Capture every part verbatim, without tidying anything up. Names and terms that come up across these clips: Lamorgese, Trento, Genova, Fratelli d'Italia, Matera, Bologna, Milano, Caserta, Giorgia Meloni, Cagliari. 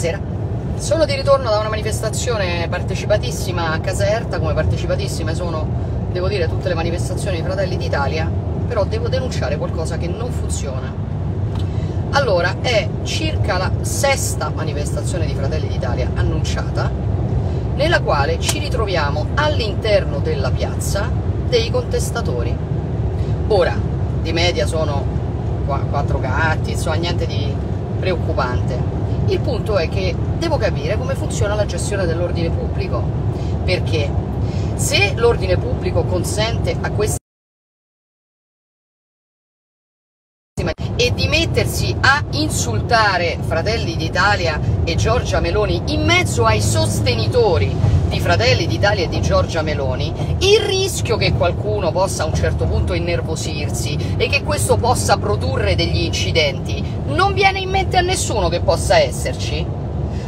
Buonasera, sono di ritorno da una manifestazione partecipatissima a Caserta, come partecipatissime sono, devo dire, tutte le manifestazioni di Fratelli d'Italia, però devo denunciare qualcosa che non funziona. Allora, è circa la sesta manifestazione di Fratelli d'Italia annunciata, nella quale ci ritroviamo all'interno della piazza dei contestatori. Ora, di media sono quattro gatti, insomma niente di preoccupante. Il punto è che devo capire come funziona la gestione dell'ordine pubblico, perché se l'ordine pubblico consente a questi e di mettersi a insultare Fratelli d'Italia e Giorgia Meloni in mezzo ai sostenitori di Fratelli d'Italia e di Giorgia Meloni, il rischio che qualcuno possa a un certo punto innervosirsi e che questo possa produrre degli incidenti non viene in mente a nessuno che possa esserci.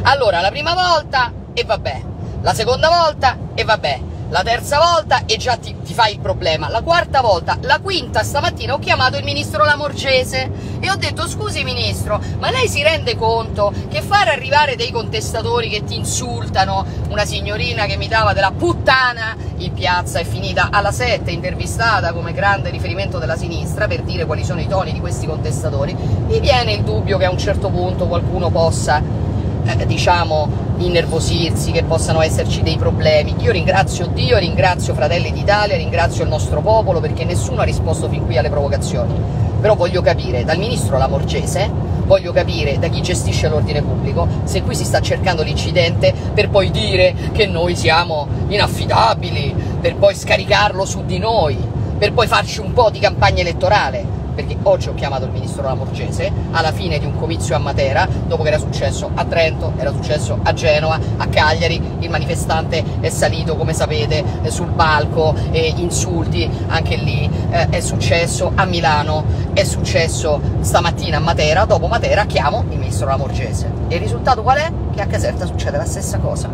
Allora, la prima volta e vabbè, la seconda volta e vabbè, la terza volta e già ti, ti fai il problema, la quarta volta, la quinta. Stamattina ho chiamato il ministro Lamorgese e ho detto: scusi ministro, ma lei si rende conto che far arrivare dei contestatori che ti insultano, una signorina che mi dava della puttana in piazza, è finita alla sette intervistata come grande riferimento della sinistra per dire quali sono i toni di questi contestatori, mi viene il dubbio che a un certo punto qualcuno possa Eh, diciamo innervosirsi, che possano esserci dei problemi. Io ringrazio Dio, ringrazio Fratelli d'Italia, ringrazio il nostro popolo, perché nessuno ha risposto fin qui alle provocazioni, però voglio capire dal ministro Lamorgese, voglio capire da chi gestisce l'ordine pubblico, se qui si sta cercando l'incidente per poi dire che noi siamo inaffidabili, per poi scaricarlo su di noi, per poi farci un po' di campagna elettorale. Perché oggi ho chiamato il ministro Lamorgese alla fine di un comizio a Matera, dopo che era successo a Trento, era successo a Genova, a Cagliari, il manifestante è salito, come sapete, sul palco, e insulti anche lì, eh, è successo a Milano, è successo stamattina a Matera, dopo Matera chiamo il ministro Lamorgese. E il risultato qual è? Che a Caserta succede la stessa cosa.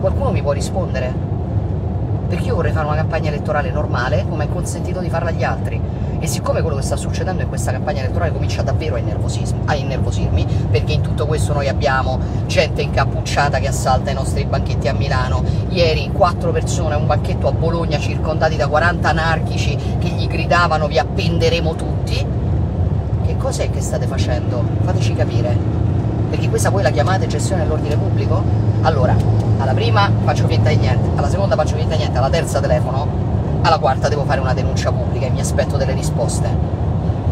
Qualcuno mi può rispondere? Perché io vorrei fare una campagna elettorale normale, come è consentito di farla agli altri, e siccome quello che sta succedendo in questa campagna elettorale comincia davvero a innervosirmi, perché in tutto questo noi abbiamo gente incappucciata che assalta i nostri banchetti a Milano, ieri quattro persone a un banchetto a Bologna circondati da quaranta anarchici che gli gridavano: vi appenderemo tutti. Che cos'è che state facendo? Fateci capire. Perché questa voi la chiamate gestione dell'ordine pubblico? Allora, alla prima faccio finta di niente, alla seconda faccio finta di niente, alla terza telefono, alla quarta devo fare una denuncia pubblica e mi aspetto delle risposte,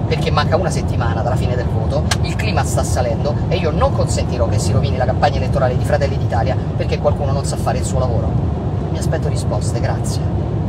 perché manca una settimana dalla fine del voto, il clima sta salendo e io non consentirò che si rovini la campagna elettorale di Fratelli d'Italia perché qualcuno non sa fare il suo lavoro. Mi aspetto risposte, grazie.